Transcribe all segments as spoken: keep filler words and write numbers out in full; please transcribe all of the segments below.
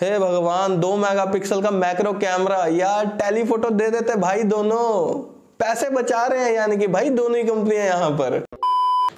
हे भगवान, दो मेगापिक्सल का मैक्रो कैमरा यार, टेलीफोटो दे देते भाई, दोनों पैसे बचा रहे हैं, यानी कि भाई दोनों ही कंपनियां यहाँ पर।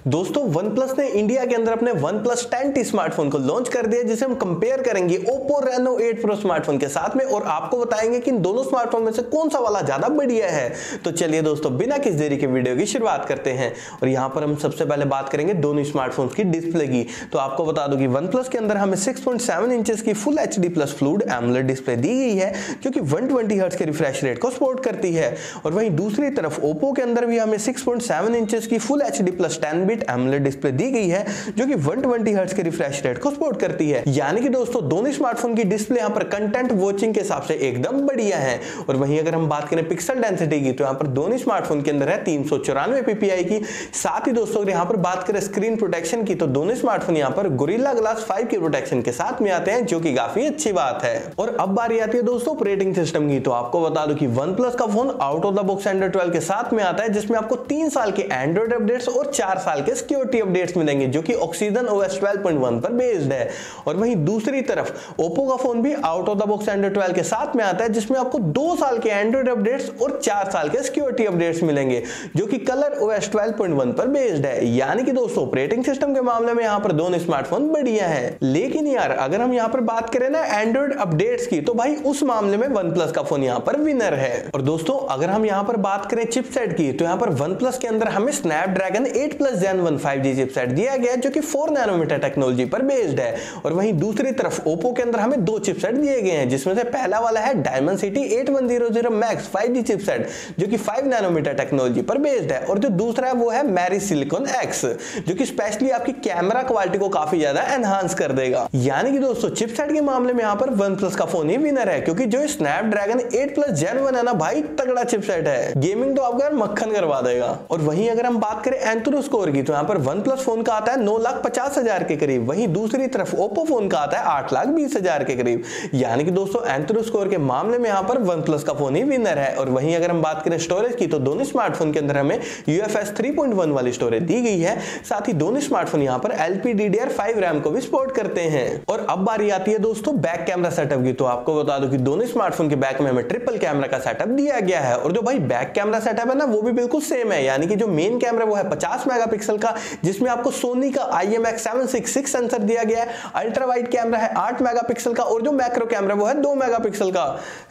दोस्तों OnePlus ने इंडिया के अंदर अपने OnePlus टेन टी स्मार्टफोन को लॉन्च कर दिया, जिसे हम कंपेयर करेंगे Oppo Reno eight Pro smartphone के साथ में और आपको बताएंगे कि इन दोनों स्मार्टफोन में से कौन सा वाला ज्यादा बढ़िया है। तो चलिए दोस्तों, बिना किसी देरी के वीडियो की शुरुआत करते हैं और यहाँ पर हम सबसे पहले बात करेंगे दोनों स्मार्टफोन की डिस्प्ले की। तो आपको बता दूं कि OnePlus के अंदर हमें सिक्स पॉइंट सेवन इंच की full H D plus fluid AMOLED display दी गई है, जो कि वन ट्वेंटी हर्ट्ज के रिफ्रेश रेट को सपोर्ट करती है। और वहीं दूसरी तरफ Oppo के अंदर भी हमें सिक्स पॉइंट सेवन इंच की full H D plus ten bit AMOLED display दी गई है, जो कि वन ट्वेंटी हर्ट्ज के रिफ्रेश रेट को सपोर्ट करती है। यानी कि दोस्तों दोनों स्मार्टफोन की डिस्प्ले यहां पर कंटेंट वॉचिंग के हिसाब से एकदम बढ़िया है। और वहीं अगर हम बात करें पिक्सल डेंसिटी की, तो यहां पर दोनों स्मार्टफोन के अंदर है तीन सौ चौरानवे पीपीआई की। साथ ही दोस्तों अगर यहां पर बात करें स्क्रीन प्रोटेक्शन की, तो दोनों स्मार्टफोन यहां पर गोरिल्ला ग्लास फाइव के प्रोटेक्शन के साथ में आते हैं, जो कि काफी अच्छी बात है। और अब बारी आती है दोस्तों ऑपरेटिंग सिस्टम की। तो आपको बता दूं कि OnePlus का phone out of the box Android twelve के साथ में आता है, जिसमें आपको तीन साल के एंड्रॉइड अपडेट्स और चार साल के सिक्योरिटी अपडेट्स मिलेंगे, जो कि Oxygen OS twelve point one पर बेस्ड है। और वहीं दूसरी तरफ Oppo का फोन भी out of the box Android twelve के साथ में आता है, जिसमें आपको दो साल के एंड्रॉइड अपडेट्स और चार साल के सिक्योरिटी अपडेट्स मिलेंगे, जो कि Color OS twelve point one पर बेस्ड है। यानी कि दोस्तों ऑपरेटिंग सिस्टम के मामले में यहाँ पर दोनों स्मार्टफोन बढ़िया है। लेकिन यार अगर हम यहाँ पर बात करें ना एंड्रॉइड अपडेट्स की, तो भाई उस मामले में OnePlus का फोन यहाँ पर विनर है। और दोस्तों अगर हम यहाँ पर बात करें चिपसेट की, तो यहाँ पर OnePlus के अंदर हमें Snapdragon eight plus Gen one five G chipset दिया गया, जो कि फोर नैनोमीटर टेक्नोलॉजी पर बेस्ड है। और वहीं दूसरी तरफ Oppo के अंदर हमें दो चिपसेट दिए गए हैं, जिसमें से पहला वाला है Dimensity eight one zero zero max five G chipset, जो कि फाइव नैनोमीटर टेक्नोलॉजी पर बेस्ड है। और जो दूसरा है वो है मैरी सिलिकॉन एक्स, जो कि स्पेशली आपकी कैमरा क्वालिटी को काफी ज्यादा एनहांस कर देगा। यानी कि दोस्तों चिपसेट के मामले में यहाँ पर OnePlus का फोन ही विनर है, क्योंकि जो Snapdragon eight plus Gen one है ना भाई, तगड़ा चिपसेट है, गेमिंग तो आपका मक्खन करवा देगा। और वहीं अगर हम बात करें एंथुरो स्कोर की, तो यहाँ पर OnePlus फोन का आता है नौ लाख पचास हजार के करीब, वहीं दूसरी तरफ Oppo फोन का आता है आठ लाख बीस हजार के करीब। यानी कि दोस्तों एंथुरो स्कोर के मामले में यहाँ पर OnePlus का फोन ही विनर है। और वहीं अगर हम बात करें स्टोरेज की, तो दोनों स्मार्टफोन के अंदर हमें यूएफएस थ्री पॉइंट वन वाली स्टोरेज दी गई है। साथ ही दोनों स्मार्टफोन यहाँ पर L P D D R five RAM को भी सपोर्ट करते हैं। और अब बारी आती है दोस्तों बैक कैमरा सेटअप की। तो आपको बता दूं कि दोनों स्मार्टफोन के बैक में हमें ट्रिपल कैमरा का सेटअप दिया गया है, और जो भाई बैक कैमरा सेटअप है ना वो भी बिल्कुल सेम है। यानी कि जो मेन कैमरा वो है पचास मेगापिक्सल का, जिसमें आपको सोनी का I M X seven six six sensor दिया गया है। अल्ट्रा वाइड कैमरा है आठ मेगापिक्सल का, और जो मैक्रो कैमरा वो है दो मेगापिक्सल का।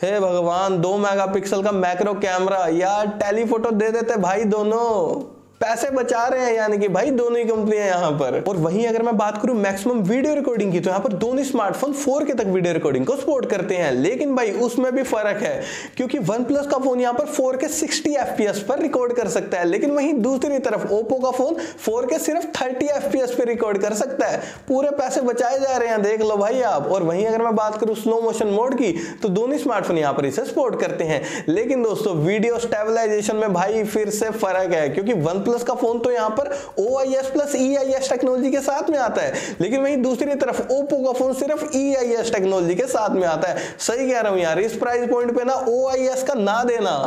हे भगवान, दो मेगापिक्सल का मैक्रो कैमरा यार, टेलीफोटो दे देते भाई, दोनों पैसे बचा रहे हैं, यानी कि भाई दोनों ही कंपनियां यहाँ पर। और वहीं अगर मैं बात करूं मैक्सिमम वीडियो रिकॉर्डिंग की, तो यहाँ पर दोनों स्मार्टफोन फोर के तक वीडियो रिकॉर्डिंग को सपोर्ट करते हैं। लेकिन भाई उसमें भी फर्क है, क्योंकि OnePlus का फोन यहाँ पर फोर के सिक्सटी एफपीएस पर रिकॉर्ड कर सकता है, लेकिन वहीं दूसरी तरफ Oppo का फोन फोर के सिर्फ थर्टी एफपीएस पर रिकॉर्ड कर सकता है। पूरे पैसे बचाए जा रहे हैं, देख लो भाई आप। और वहीं अगर मैं बात करूँ स्लो मोशन मोड की, तो दोनों स्मार्टफोन यहाँ पर इसे सपोर्ट करते हैं। लेकिन दोस्तों वीडियो स्टेबलाइजेशन में भाई फिर से फर्क है, क्योंकि OnePlus OnePlus का फोन तो यहाँ पर O I S plus E I S technology के साथ में आता है, लेकिन वहीं दूसरी तरफ Oppo का फोन सिर्फ ई आई एस टेक्नोलॉजी के साथ में आता है। सही कह रहा हूँ यार, इस प्राइस पॉइंट पे ना ओ आई एस का ना देना,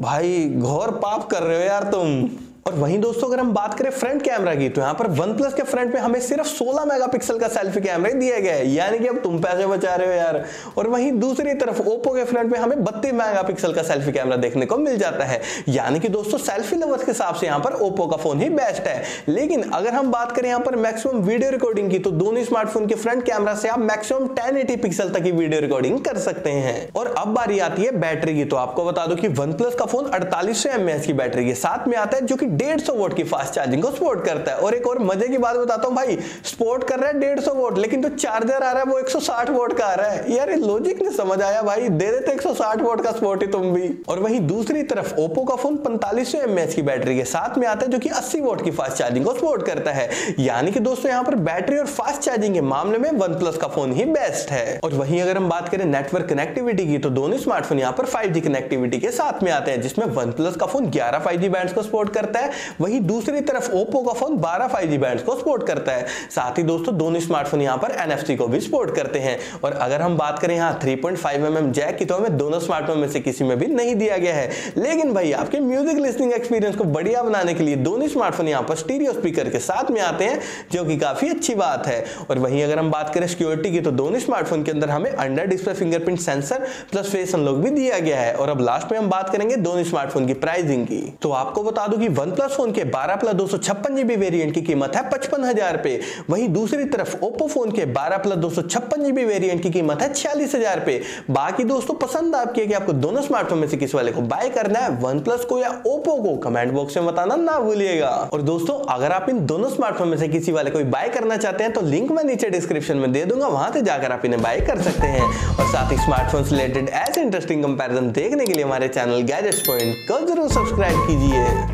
भाई घोर पाप कर रहे हो यार तुम। और वहीं दोस्तों अगर हम बात करें फ्रंट कैमरा की, तो यहाँ पर OnePlus के फ्रंट में हमें सिर्फ सोलह मेगापिक्सल का सेल्फी कैमरा दिया गया है। यानी कि अब तुम पैसे बचा रहे हो यार। और वहीं दूसरी तरफ Oppo के फ्रंट में हमें बत्तीस मेगापिक्सल का सेल्फी कैमरा देखने को मिल जाता है। यानी कि दोस्तों सेल्फी लवर्स के हिसाब से यहाँ पर Oppo का फोन ही बेस्ट है। लेकिन अगर हम बात करें यहाँ पर मैक्सिमम वीडियो रिकॉर्डिंग की, तो दोनों स्मार्टफोन के फ्रंट कैमरा से आप मैक्सिमम टेन एटी पिक्सल तक की वीडियो रिकॉर्डिंग कर सकते हैं। और अब बारी आती है बैटरी की। तो आपको बता दूं कि OnePlus का फोन अड़तालीस सौ एमएएच की बैटरी के साथ में आता है, जो कि डेढ़ सौ वोट की फास्ट चार्जिंग को सपोर्ट करता है। और एक और मजे की बात बताता हूं भाई, सपोर्ट कर रहा है डेढ़ सौ वोट, लेकिन जो चार्जर आ रहा है वो एक सौ साठ वोट का आ रहा है। यार ये लॉजिक नहीं समझ आया भाई, दे देते एक सौ साठ वोट का सपोर्ट ही तुम भी। और वहीं दूसरी तरफ Oppo का फोन पैंतालीस सौ एमएएच की बैटरी के साथ में आता है, जो कि अस्सी वोट की फास्ट चार्जिंग को सपोर्ट करता है। यानी कि दोस्तों यहाँ पर बैटरी और फास्ट चार्जिंग के मामले में OnePlus का फोन ही बेस्ट है। और वहीं अगर हम बात करें नेटवर्क कनेक्टिविटी की, तो दोनों स्मार्टफोन यहाँ पर फाइव जी कनेक्टिविटी के साथ में आते हैं, जिसमें OnePlus का फोन ग्यारह फाइव जी बैंड्स को सपोर्ट करता है, है, वहीं दूसरी तरफ ओप्पो का फोन बारह फाइव जी बैंड्स को सपोर्ट करता है। साथ ही दोस्तों दोनों स्मार्टफोन यहां पर एनएफसी को भी सपोर्ट करते हैं। और अगर हम बात करें यहां three point five M M jack की, तो हमें दोनों स्मार्टफोन में से किसी में भी नहीं दिया गया है। लेकिन भाई आपके म्यूजिक लिसनिंग एक्सपीरियंस को बढ़िया बनाने के लिए दोनों स्मार्टफोन यहां पर स्टीरियो स्पीकर के साथ में आते हैं, जो कि काफी अच्छी बात है। और वहीं अगर हम बात करें सिक्योरिटी की, तो दोनों स्मार्टफोन के अंदर हमें under display fingerprint sensor plus face unlock भी दिया गया है। और अब लास्ट में हम बात करेंगे दोनों स्मार्टफोन की प्राइसिंग की, तो आपको बता दूं कि OnePlus फोन के बारह प्लस दो सौ छप्पन जीबी वेरिएंट की कीमत है पचपन हजार पे। वहीं दूसरी तरफ Oppo फोन के बारह प्लस दो सौ छप्पन जीबी वेरिएंट की कीमत है छियालीस हजार पे। बाकी दोस्तों पसंद आपकी है कि आपको दोनों स्मार्टफोन में से किस वाले को बाय करना है, OnePlus को या Oppo को, कमेंट बॉक्स में बताना ना भूलिएगा। और दोस्तों अगर आप इन दोनों स्मार्टफोन में से किसी वाले को बाय करना चाहते हैं तो लिंक मैं नीचे डिस्क्रिप्शन में दे दूंगा, वहां से जाकर आप इन्हें बाय कर सकते हैं। और साथ ही स्मार्टफोन से रिलेटेड ऐसे इंटरेस्टिंग कंपैरिजन देखने के लिए हमारे चैनल गैजेट्स पॉइंट को जरूर सब्सक्राइब कीजिए।